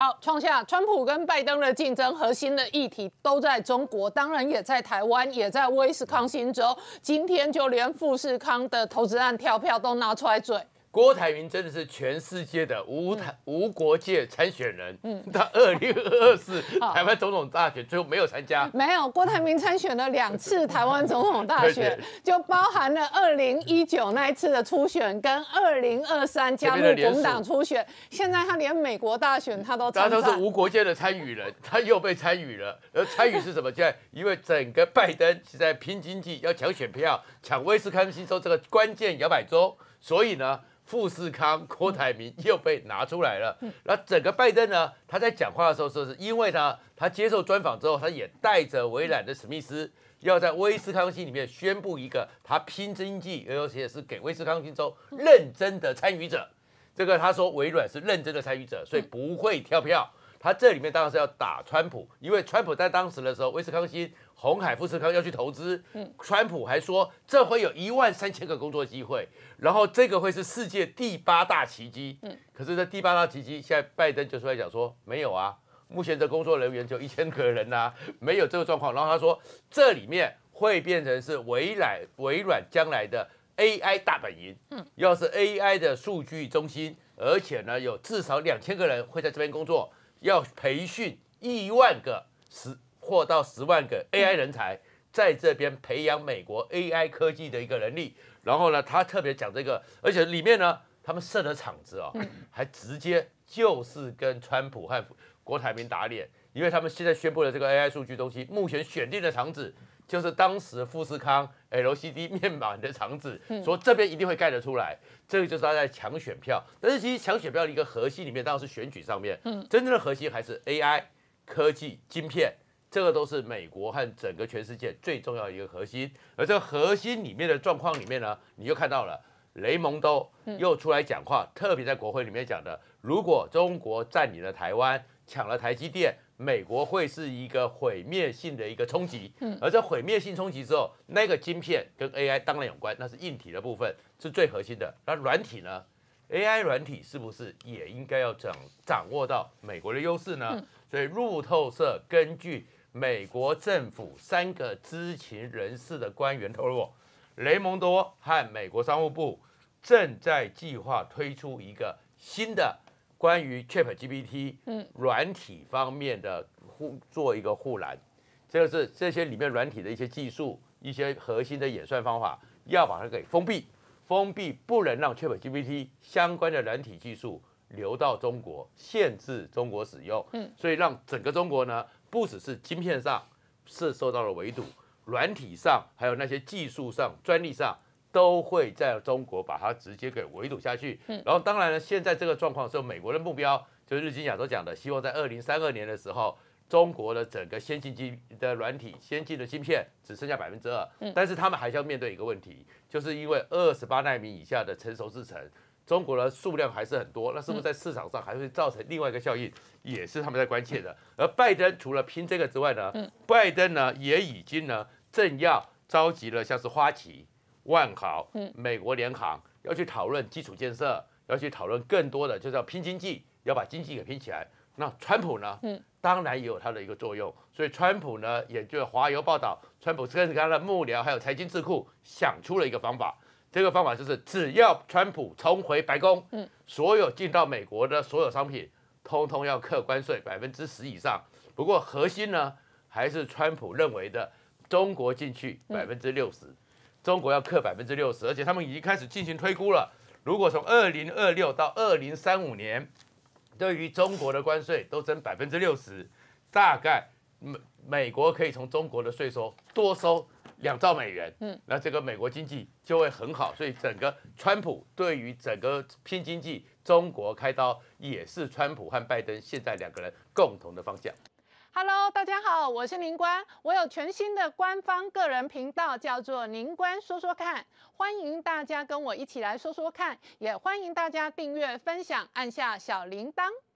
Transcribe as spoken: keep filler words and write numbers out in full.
好，创下川普跟拜登的竞争核心的议题都在中国，当然也在台湾，也在威斯康星州。今天就连富士康的投资案跳票都拿出来嘴。郭台铭真的是全世界的无台、嗯、无国界参选人。嗯，他二零二四台湾总统大选最后没有参加。没有，郭台铭参选了两次台湾总统大选，就包含了二零一九那一次的初选，跟二零二三加入国民党初选。现在他连美国大选他都参战。他都是无国界的参与人，他又被参与了。而参与是什么？现在因为整个拜登是在拼经济，要抢选票，抢威斯康星州这个关键摇摆州，所以呢。 富士康、郭台铭又被拿出来了。那整个拜登呢？他在讲话的时候说，是因为呢，他接受专访之后，他也带着微软的史密斯，要在威斯康星里面宣布一个他拼经济，而且是给威斯康星州认真的参与者。这个他说微软是认真的参与者，所以不会跳票。他这里面当然是要打川普，因为川普在当时的时候，威斯康星。 鸿海富士康要去投资，川普还说这会有一万三千个工作机会，然后这个会是世界第八大奇迹。可是这第八大奇迹，现在拜登就出来讲说没有啊，目前的工作人员就一千个人啊，没有这个状况。然后他说这里面会变成是微软微软将来的 A I 大本营，要是 A I 的数据中心，而且呢有至少两千个人会在这边工作，要培训一万个十。 或到十万个 A I 人才在这边培养美国 A I 科技的一个能力，然后呢，他特别讲这个，而且里面呢，他们设的场子啊、哦，还直接就是跟川普和郭台铭打脸，因为他们现在宣布了这个 A I 数据中心，目前选定的场址就是当时富士康 L C D 面板的场址，说这边一定会盖得出来，这个就是他在抢选票。但是其实抢选票的一个核心里面，当然是选举上面，真正的核心还是 A I 科技晶片。 这个都是美国和整个全世界最重要的一个核心，而这个核心里面的状况里面呢，你就看到了雷蒙多又出来讲话，特别在国会里面讲的，如果中国占领了台湾，抢了台积电，美国会是一个毁灭性的一个冲击。而这毁灭性冲击之后，那个晶片跟 A I 当然有关，那是硬体的部分是最核心的。那软体呢 ？A I 软体是不是也应该要掌掌握到美国的优势呢？所以路透社根据 美国政府三个知情人士的官员透露，雷蒙多和美国商务部正在计划推出一个新的关于 ChatGPT 软体方面的互做一个护栏，这个是这些里面软体的一些技术、一些核心的演算方法，要把它给封闭，封闭不能让 ChatGPT 相关的软体技术流到中国，限制中国使用，所以让整个中国呢。 不只是晶片上是受到了围堵，软体上还有那些技术上、专利上都会在中国把它直接给围堵下去。嗯、然后当然了，现在这个状况是美国的目标，就是日经亚洲讲的，希望在二零三二年的时候，中国的整个先进晶的软体、先进的晶片只剩下百分之二。但是他们还是要面对一个问题，就是因为二十八纳米以下的成熟制程。 中国的数量还是很多，那是不是在市场上还会造成另外一个效应，也是他们在关切的。而拜登除了拼这个之外呢，拜登呢也已经呢正要召集了像是花旗、万豪、美国联航，要去讨论基础建设，要去讨论更多的就是要拼经济，要把经济给拼起来。那川普呢，当然也有他的一个作用，所以川普呢也就华邮报道，川普跟他的幕僚还有财经智库想出了一个方法。 这个方法就是，只要川普重回白宫，嗯，所有进到美国的所有商品，通通要课关税百分之十以上。不过核心呢，还是川普认为的，中国进去百分之六十，中国要课百分之六十，而且他们已经开始进行推估了。如果从二零二六到二零三五年，对于中国的关税都增百分之六十，大概美美国可以从中国的税收多收 两兆美元，嗯，那这个美国经济就会很好，所以整个川普对于整个拼经济，中国开刀也是川普和拜登现在两个人共同的方向。Hello， 大家好，我是宁官，我有全新的官方个人频道，叫做宁官说说看，欢迎大家跟我一起来说说看，也欢迎大家订阅、分享，按下小铃铛。